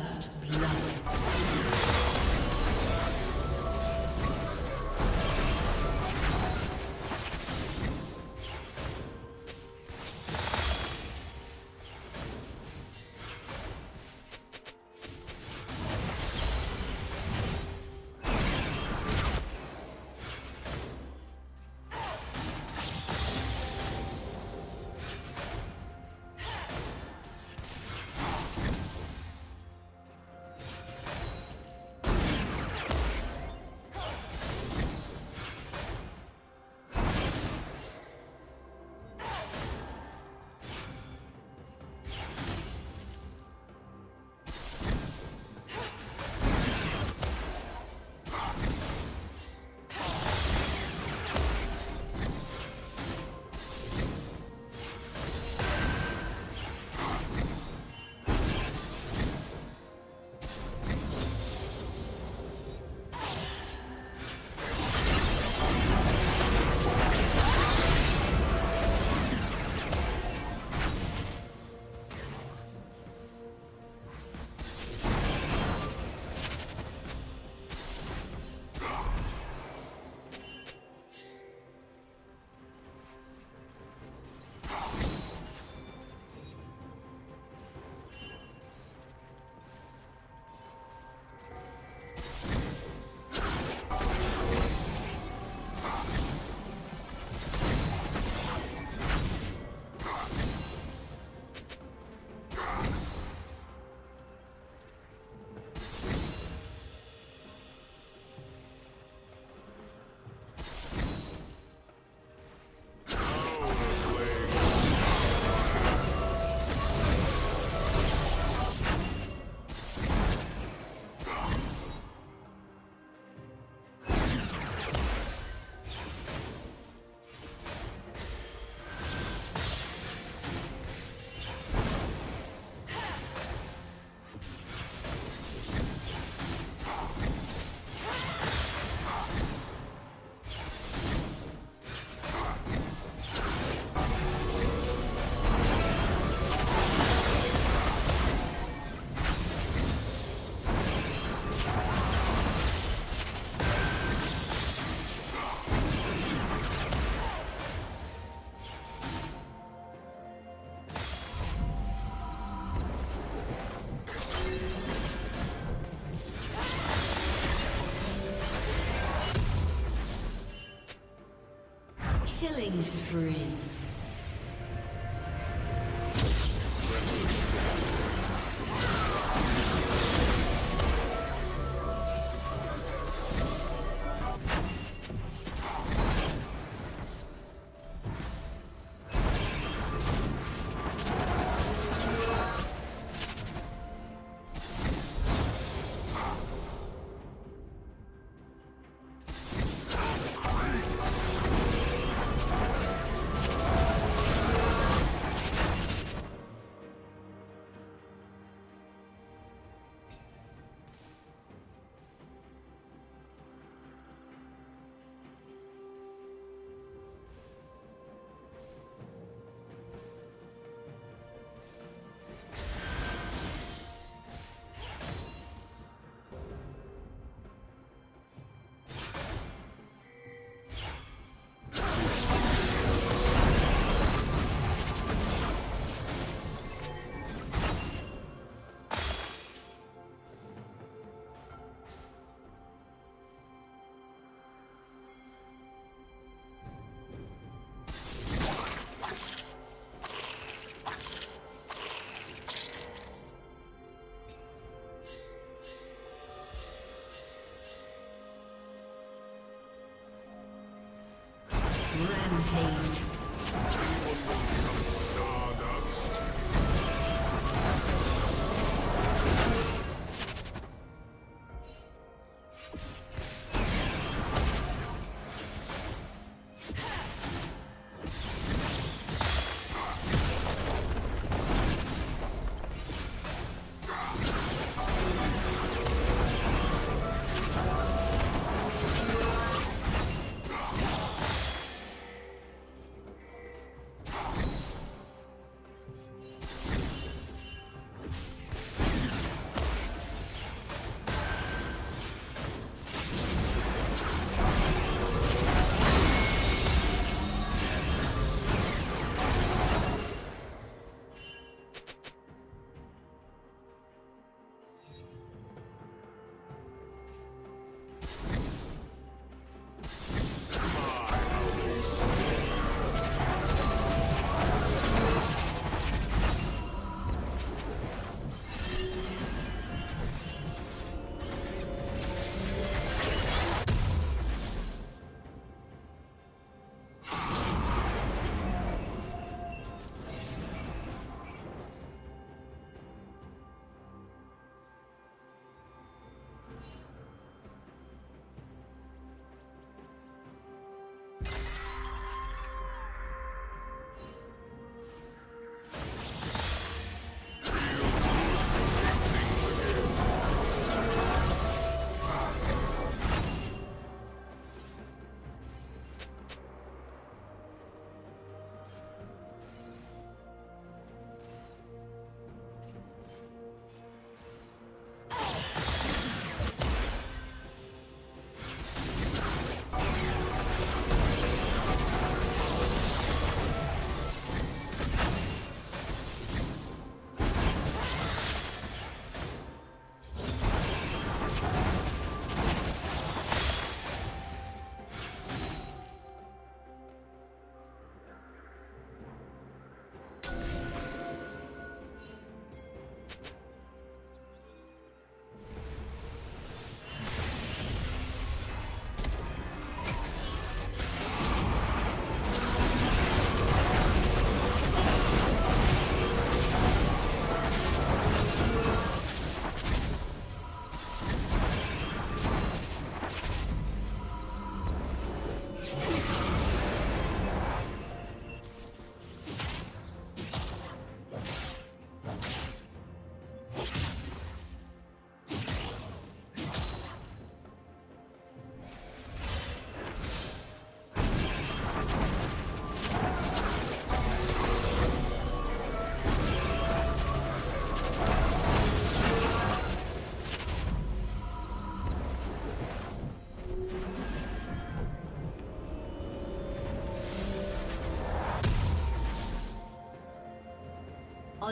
First blood. Killing spree. Rampage.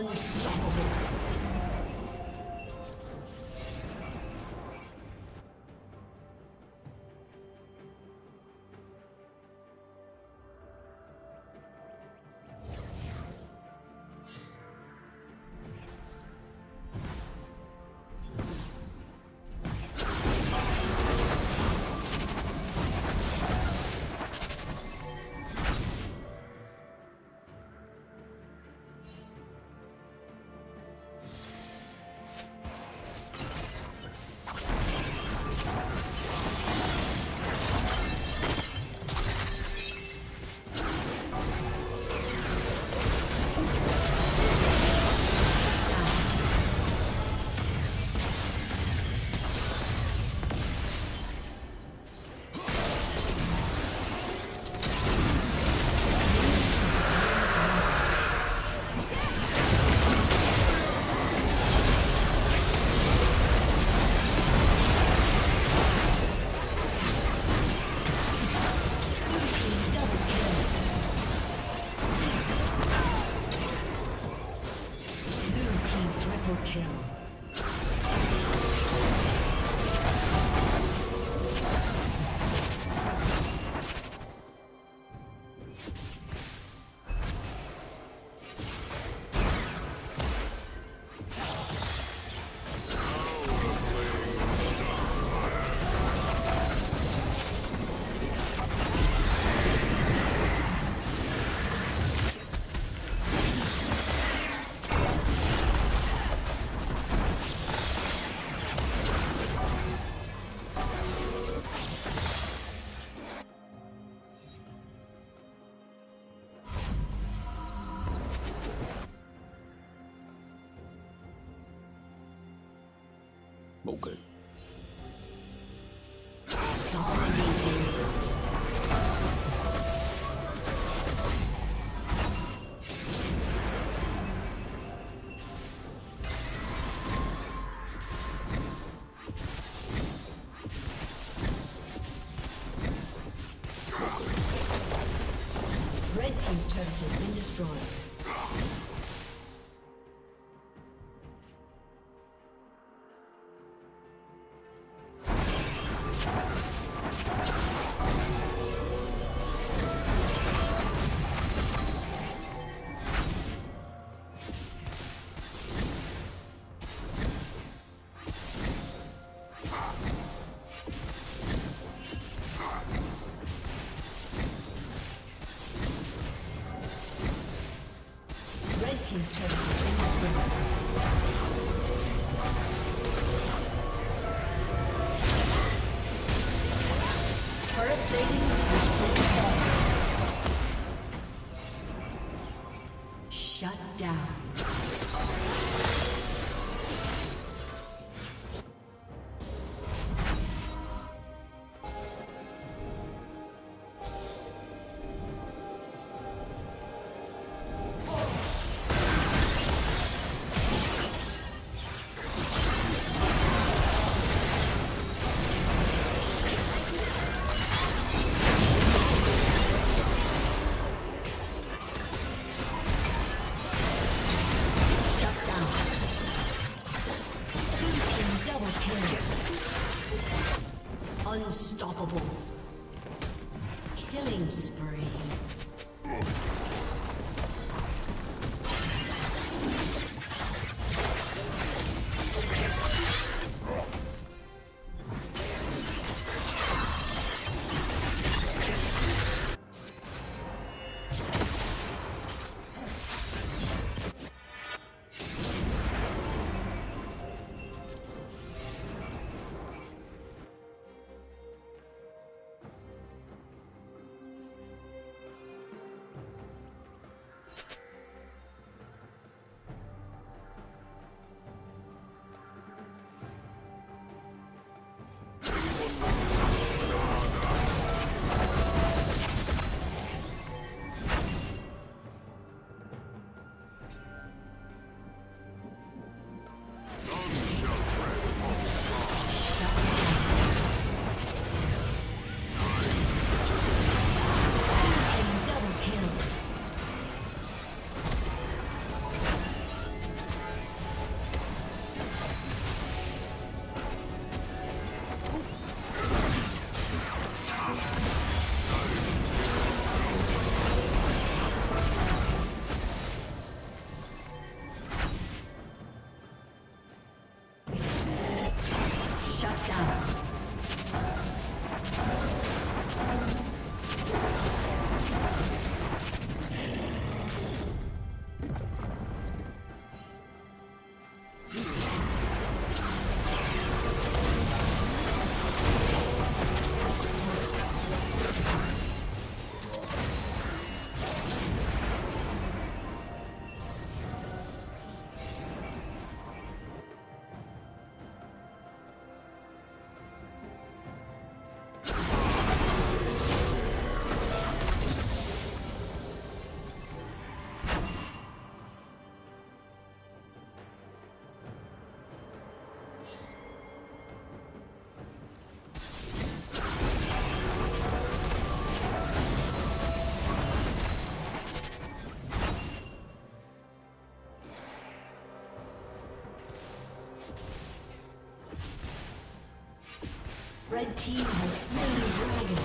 Unstoppable. Okay. Red team's turret has been destroyed. Shut down. Unstoppable. Killing spree. Red team has slain the dragon.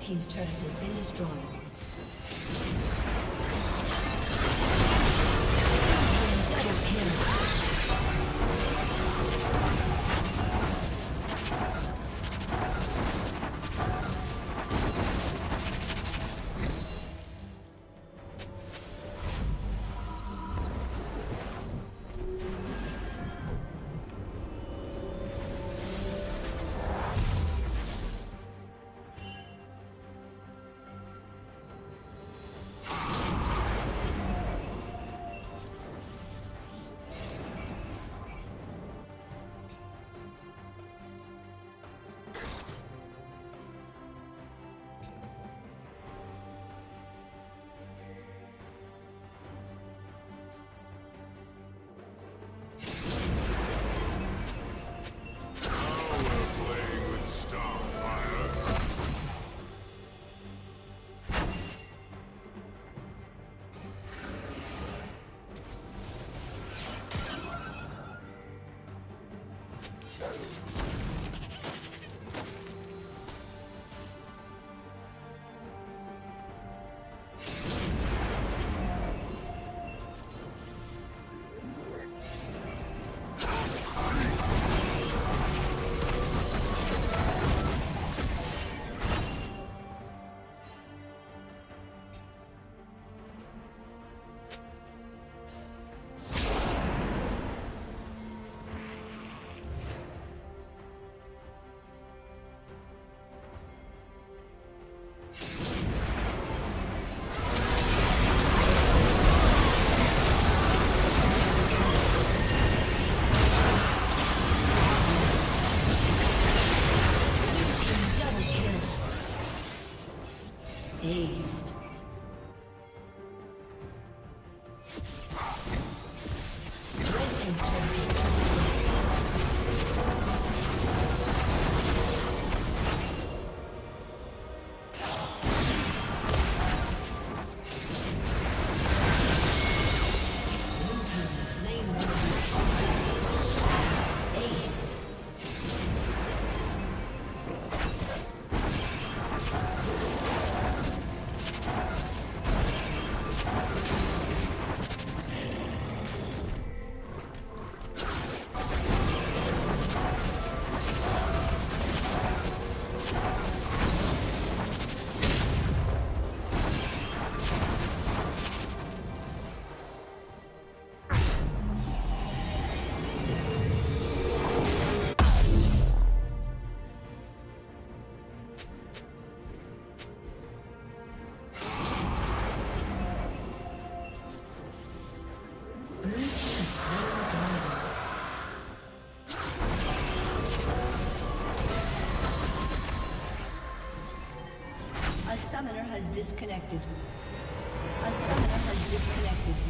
Team's turret has been destroyed. A summoner has disconnected.